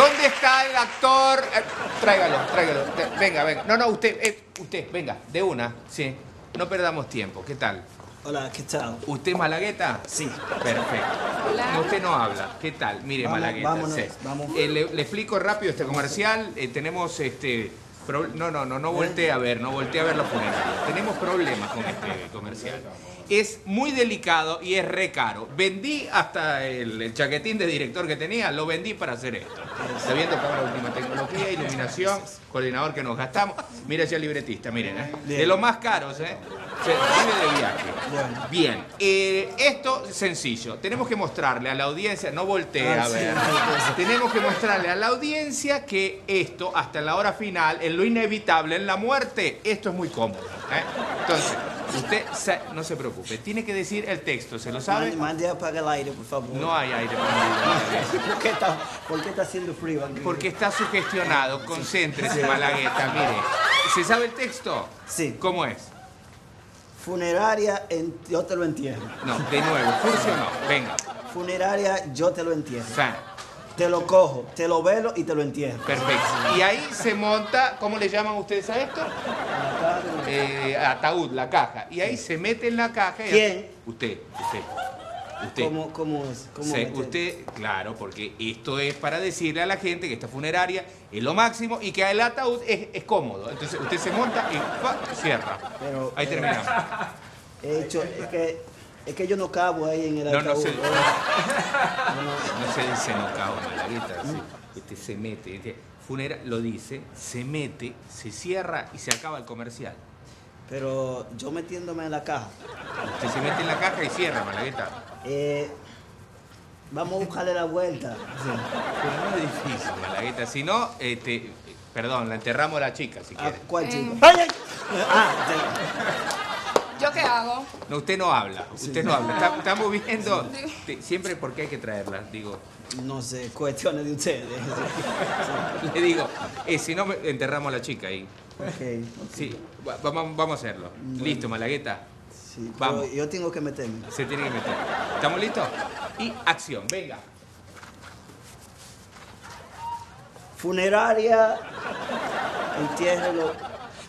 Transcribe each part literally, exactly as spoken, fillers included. ¿Dónde está el actor? Eh, tráigalo, tráigalo. Venga, venga. No, no, usted, eh, usted, venga, de una. Sí. No perdamos tiempo. ¿Qué tal? Hola, ¿qué tal? ¿Usted es Malagueta? Sí. Perfecto. Hola. Usted no habla. ¿Qué tal? Mire, vamos, Malagueta. Vámonos, sí. Vamos. Eh, le, le explico rápido este comercial. Eh, tenemos este... Pro... No, no, no, no volteé a ver, no volteé a ver los funerarios. Tenemos problemas con este comercial. Es muy delicado y es re caro. Vendí hasta el, el chaquetín de director que tenía, lo vendí para hacer esto. Sabiendo que ahora la última tecnología, iluminación, coordinador que nos gastamos. Mire hacia el libretista, miren, ¿eh? De los más caros, ¿eh? Se vive de viaje. Bien, eh, esto es sencillo. Tenemos que mostrarle a la audiencia, no voltee a ver. Tenemos que mostrarle a la audiencia que esto, hasta la hora final, en lo inevitable, en la muerte, esto es muy cómodo, ¿eh? Entonces, usted se, no se preocupe, tiene que decir el texto, ¿se lo sabe? Mande a apagar el aire, por favor. No hay aire para ¿Por qué está, ¿Por qué está haciendo frío? Porque está sugestionado, concéntrese, Malagueta, mire. ¿Se sabe el texto? Sí. ¿Cómo es? Funeraria, en, yo te lo entierro. No, de nuevo, funcionó, venga. Funeraria, yo te lo entierro. Fan. Te lo cojo, te lo velo y te lo entierro. Perfecto. Y ahí se monta, ¿cómo le llaman ustedes a esto? Eh, ataúd, la caja. Y ahí se mete en la caja. Y ¿quién? Usted, usted. Usted. ¿Cómo, cómo es? ¿Cómo se, usted, claro, porque esto es para decirle a la gente que esta funeraria es lo máximo y que el ataúd es, es cómodo. Entonces usted se monta y ¡pua! Cierra. Pero, ahí eh, terminamos. He hecho, es que, es que yo no cabo ahí en el no, ataúd. No, se, no, no. No se dice no cabo, Malagueta. ¿No? Este se mete, este funera, lo dice, se mete, se cierra y se acaba el comercial. Pero yo metiéndome en la caja. Usted se mete en la caja y cierra, Malagueta. Eh, vamos a buscarle la vuelta. Sí. Pero no es difícil, Malagueta. Si no, este, perdón, la enterramos a la chica, si quiere. ¿Cuál chica? Eh. ¡Ay, ay! Ah, sí. ¿Yo qué hago? No, usted no habla. Usted sí. no habla. Está, estamos viendo... Sí. Siempre porque hay que traerla, digo... No sé, cuestiones de ustedes. Sí. Le digo, eh, si no, enterramos a la chica ahí. Ok. okay. Sí, va, va, vamos a hacerlo. Bueno. Listo, Malagueta. Sí, vamos. Yo tengo que meterme. Se tiene que meter. ¿Estamos listos? Y acción, venga. Funeraria, entiérrelo.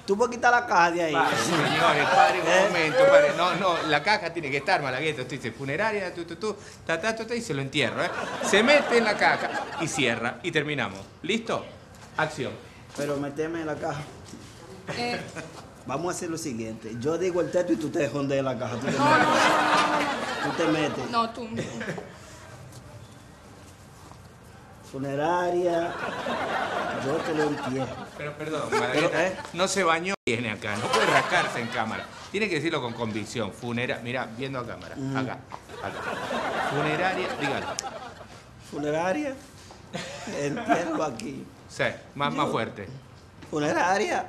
Tú puedes quitar la caja de ahí. Vale, señores, pare un ¿Eh? momento, pare. No, no, la caja tiene que estar, Malagueta. Usted dice funeraria, tú, tú, tú, ta, ta, ta, ta, y se lo entierro, ¿eh? Se mete en la caja y cierra. Y terminamos. ¿Listo? Acción. Pero meteme en la caja. Eh. Vamos a hacer lo siguiente. Yo digo el teto y tú te jondeas la caja. Tú te no, metes. No, no, no. Tú te metes. No, tú. Funeraria. Yo te lo entierro. Pero perdón, Malagueta, ¿eh? No se bañó. Viene acá. No puede rascarse en cámara. Tiene que decirlo con convicción. Funeraria. Mira, viendo a cámara. Mm. Acá. Acá. Funeraria. Dígalo. Funeraria. Entierro aquí. Sí, más, más fuerte. Funeraria.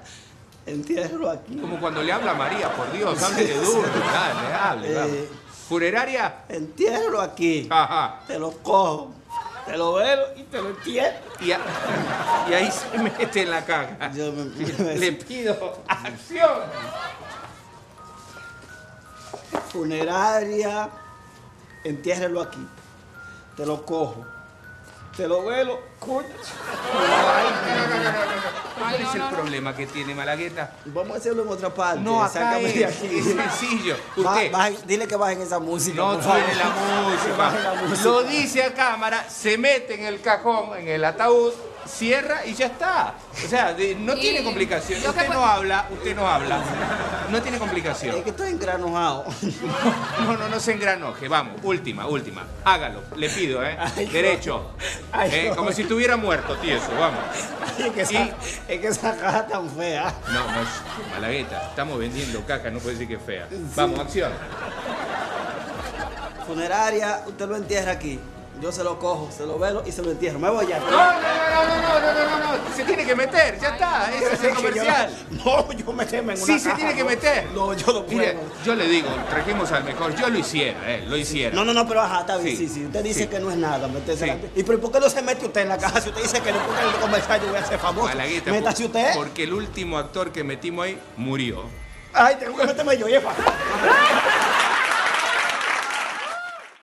Entierro aquí. Como cuando le habla a María, por Dios, háblele duro, dale, hable, hable. Eh, ¿Funeraria? Entierro aquí. Ajá. Te lo cojo, te lo velo y te lo entierro. Y, a, y ahí se mete en la caja. Yo me, me... Le pido acción. Funeraria, entiérrelo aquí. Te lo cojo, te lo velo, coño. ¿Cuál es el problema que tiene Malagueta? Vamos a hacerlo en otra parte. No, acá es, de aquí. Es sencillo. Usted, ba, baje, dile que bajen esa música. No tiene la música. la música. Lo dice a cámara, se mete en el cajón, en el ataúd, cierra y ya está. O sea, de, no y, tiene complicación. Usted que... no habla, usted no habla. No tiene complicación. Es que estoy engranojado. No, no, no, no se engranoje. Vamos, última, última. Hágalo, le pido, ¿eh? Ay, derecho. Ay, eh, no. Como si estuviera muerto, tío, eso, vamos. Ay, es que esa, y... es que esa caja tan fea. No, no, es Malagueta. Estamos vendiendo caja, no puede decir que es fea. Sí. Vamos, acción. Funeraria, usted lo entierra aquí. Yo se lo cojo, se lo velo y se lo entierro. Me voy ya. No, no, no, no, no, no, no, no. Se tiene que meter, ya está. Ese es el comercial. No, yo me quemé en una. Sí, se tiene que meter. No, yo lo puedo. Yo le digo, trajimos al mejor. Yo lo hiciera, eh, lo hiciera. No, no, no, pero ajá, está bien. Sí, sí. Usted dice que no es nada meterse. ¿Y por qué no se mete usted en la caja? Si usted dice que no puede el comercial, yo voy a ser famoso. Métase usted. Porque el último actor que metimos ahí murió. Ay, tengo que meterme yo, jefa.